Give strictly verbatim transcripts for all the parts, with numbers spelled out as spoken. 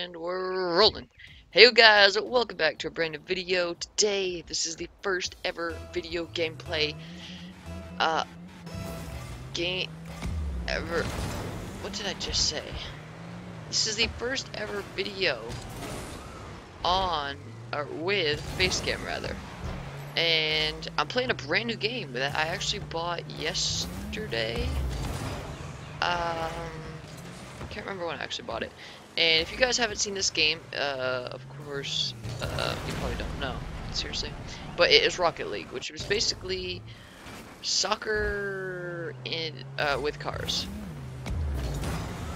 And we're rolling. Hey guys, welcome back to a brand new video. Today, this is the first ever video gameplay. Uh, game ever. What did I just say? This is the first ever video on, or with, Facecam rather. And I'm playing a brand new game that I actually bought yesterday. Um, can't remember when I actually bought it. And if you guys haven't seen this game, uh, of course, uh, you probably don't know, seriously. But it is Rocket League, which is basically soccer in uh, with cars.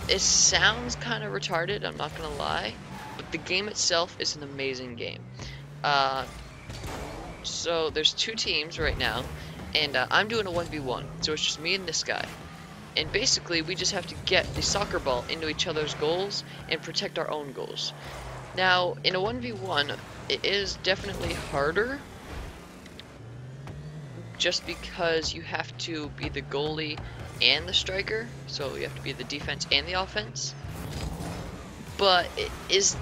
It sounds kind of retarded, I'm not gonna lie, but the game itself is an amazing game. Uh, so there's two teams right now, and uh, I'm doing a one v one, so it's just me and this guy. And basically, we just have to get the soccer ball into each other's goals and protect our own goals. Now, in a one v one, it is definitely harder, just because you have to be the goalie and the striker. So you have to be the defense and the offense. But it is,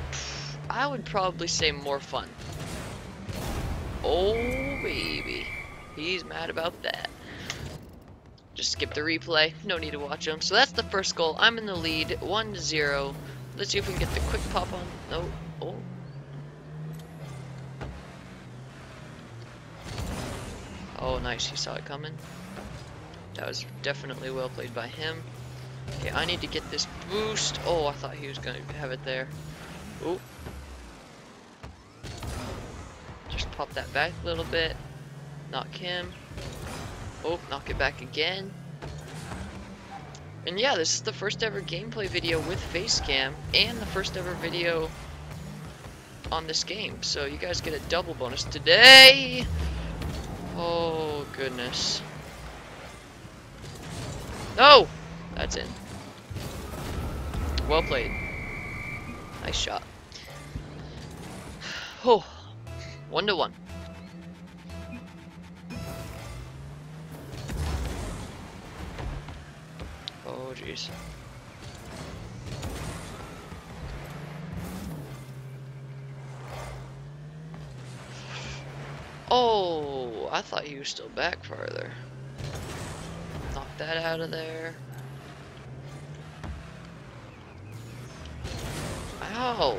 I would probably say, more fun. Oh, baby. He's mad about that. Just skip the replay, no need to watch them. So that's the first goal. I'm in the lead, one to zero. Let's see if we can get the quick pop on. Oh, oh. Oh, nice, he saw it coming. That was definitely well played by him. Okay, I need to get this boost. Oh, I thought he was gonna have it there. Oh. Just pop that back a little bit. Knock him. Oh, knock it back again. And yeah, this is the first ever gameplay video with Facecam and the first ever video on this game. So you guys get a double bonus today. Oh, goodness. No! That's in. Well played. Nice shot. Oh, one to one. Oh, jeez. Oh, I thought you were still back farther. Knock that out of there. Ow.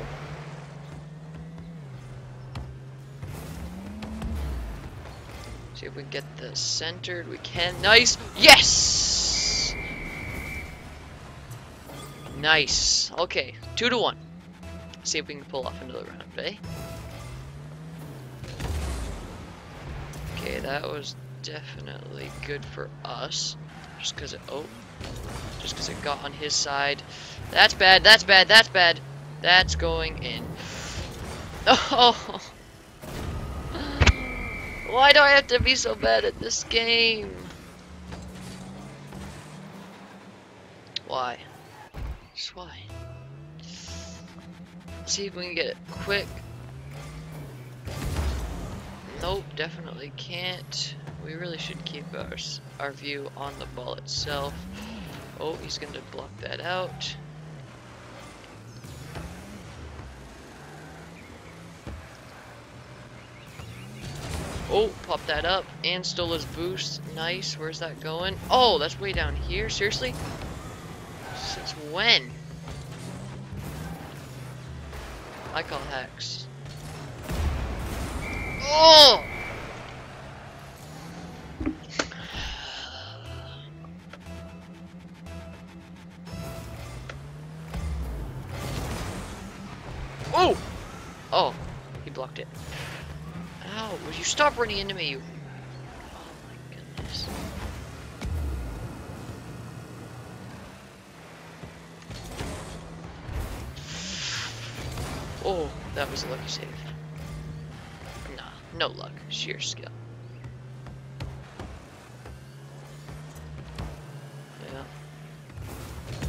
See if we can get this centered. We can. Nice. Yes. Nice. Okay, two to one. See if we can pull off another round, eh? Okay, that was definitely good for us. Just because it, oh, just because it got on his side. That's bad. That's bad. That's bad. That's going in. Oh, why do I have to be so bad at this game? Why? Just why? See if we can get it quick. Nope, definitely can't. We really should keep our, our view on the ball itself. Oh, he's going to block that out. Oh, pop that up and stole his boost. Nice, where's that going? Oh, that's way down here, seriously? Since when? I call hacks. Oh! Oh! Oh, he blocked it. Ow, would you stop running into me, you? Oh my goodness. Oh, that was a lucky save. Nah, no luck. Sheer skill. Yeah.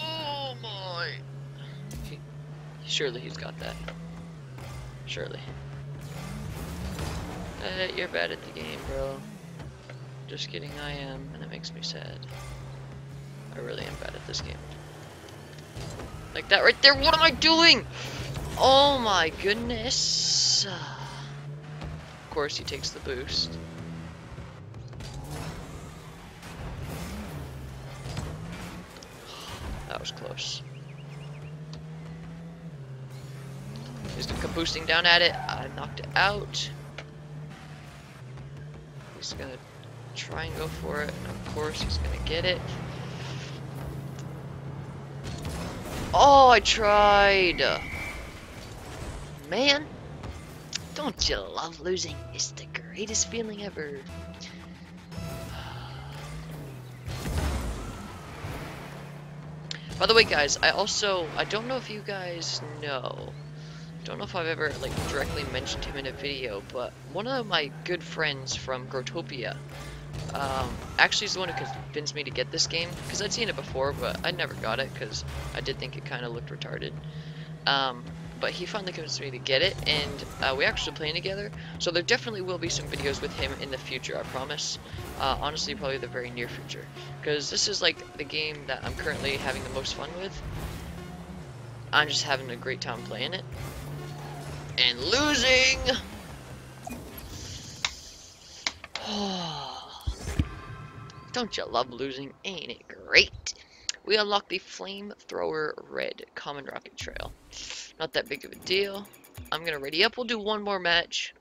Oh my! He, surely he's got that. Surely. Uh, you're bad at the game, bro. Just kidding, I am, and it makes me sad. I really am bad at this game. Like that right there, what am I doing? Oh my goodness. Of course he takes the boost. That was close. He's gonna come boosting down at it. I knocked it out. He's gonna try and go for it, and of course he's gonna get it. Oh, I tried! Man, don't you love losing? It's the greatest feeling ever. By the way, guys, I also, I don't know if you guys know, don't know if I've ever like directly mentioned him in a video, but one of my good friends from Growtopia, um, actually is the one who convinced me to get this game, because I'd seen it before, but I never got it, because I did think it kind of looked retarded. Um, but he finally convinced me to get it, and uh, we actually playing together, so there definitely will be some videos with him in the future, I promise. Uh, honestly, probably the very near future, because this is like the game that I'm currently having the most fun with. I'm just having a great time playing it. And losing! Don't you love losing? Ain't it great? We unlock the Flamethrower Red Common Rocket Trail. Not that big of a deal. I'm gonna ready up. We'll do one more match.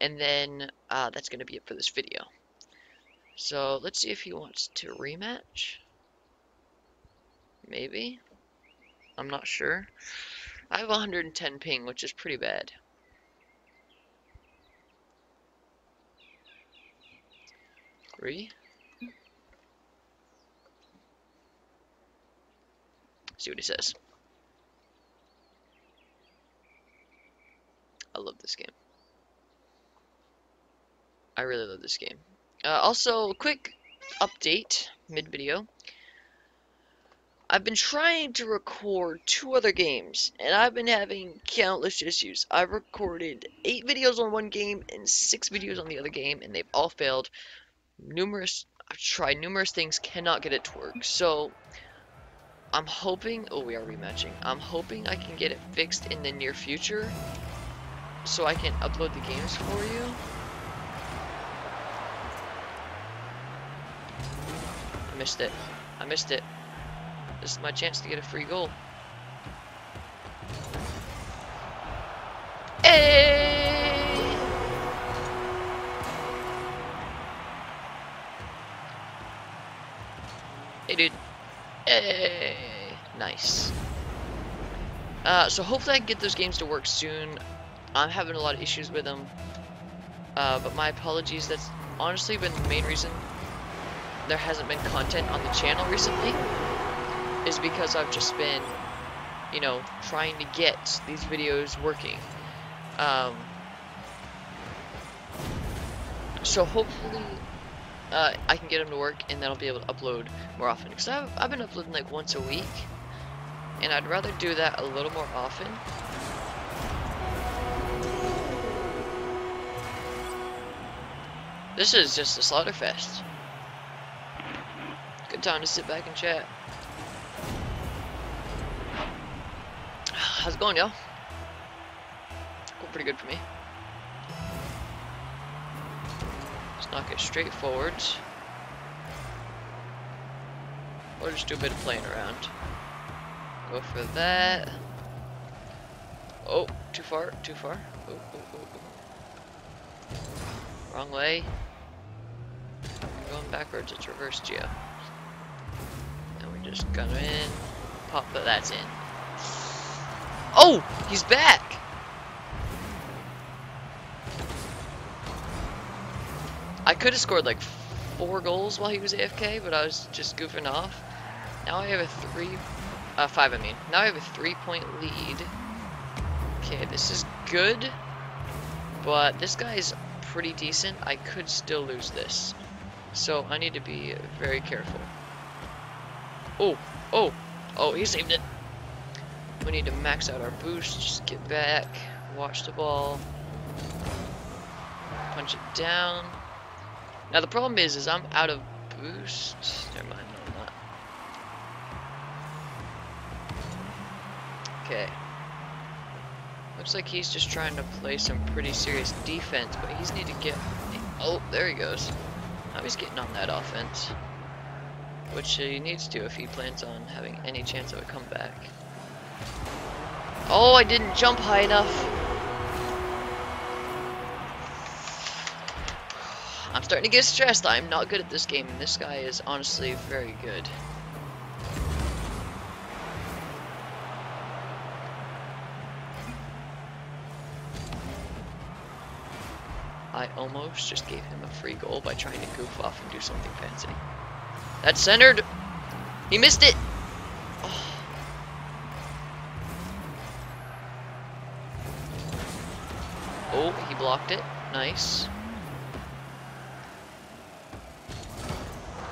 And then uh, that's gonna be it for this video. So let's see if he wants to rematch. Maybe. I'm not sure. I have one hundred ten ping, which is pretty bad. Three. See what he says. I love this game. I really love this game. Uh, also, quick update mid-video. I've been trying to record two other games, and I've been having countless issues. I've recorded eight videos on one game and six videos on the other game, and they've all failed. Numerous, I've tried numerous things, cannot get it to work. So, I'm hoping, oh, we are rematching. I'm hoping I can get it fixed in the near future, so I can upload the games for you. I missed it. I missed it. This is my chance to get a free goal. Hey! Hey, dude. Hey! Nice. Uh, so hopefully I can get those games to work soon. I'm having a lot of issues with them. Uh, but my apologies. That's honestly been the main reason there hasn't been content on the channel recently. Is because I've just been, you know, trying to get these videos working. Um, so hopefully uh, I can get them to work, and then I'll be able to upload more often. Because I've, I've been uploading like once a week, and I'd rather do that a little more often. This is just a slaughterfest. Good time to sit back and chat. How's it going, y'all? Going pretty good for me. Let's knock it straight forwards. We'll just do a bit of playing around. Go for that. Oh, too far, too far. Oh, oh, oh, oh. Wrong way. I'm going backwards, it's reverse geo. And we just got in, pop, but that's in. Oh, he's back. I could have scored like four goals while he was A F K, but I was just goofing off. Now I have a three, uh, five. I mean, now I have a three-point lead. Okay, this is good, but this guy is pretty decent. I could still lose this, so I need to be very careful. Oh, oh, oh! He saved it. We need to max out our boost, just get back, watch the ball, punch it down, Now the problem is, is I'm out of boost. Never mind, no, I'm not. Okay. Looks like he's just trying to play some pretty serious defense, but he's need to get. Oh, there he goes. Now he's getting on that offense, which he needs to if he plans on having any chance of a comeback. Oh, I didn't jump high enough. I'm starting to get stressed. I'm not good at this game, and this guy is honestly very good. I almost just gave him a free goal by trying to goof off and do something fancy. That's centered. He missed it. Oh. Oh, he blocked it. Nice.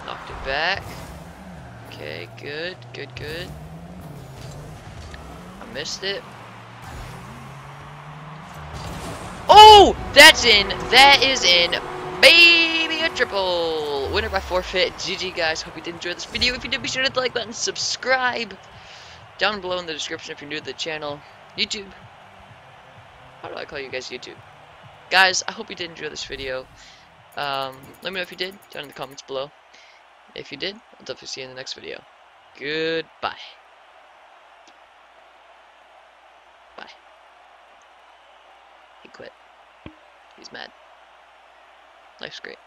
Knocked it back. Okay, good, good, good. I missed it. Oh, that's in. That is in. Maybe a triple. Winner by forfeit. G G, guys. Hope you did enjoy this video. If you did, be sure to hit the like button. Subscribe down below in the description if you're new to the channel. YouTube. How do I call you guys YouTube? Guys, I hope you did enjoy this video. Um, let me know if you did down in the comments below. If you did, I'll definitely see you in the next video. Goodbye. Bye. He quit. He's mad. Life's great.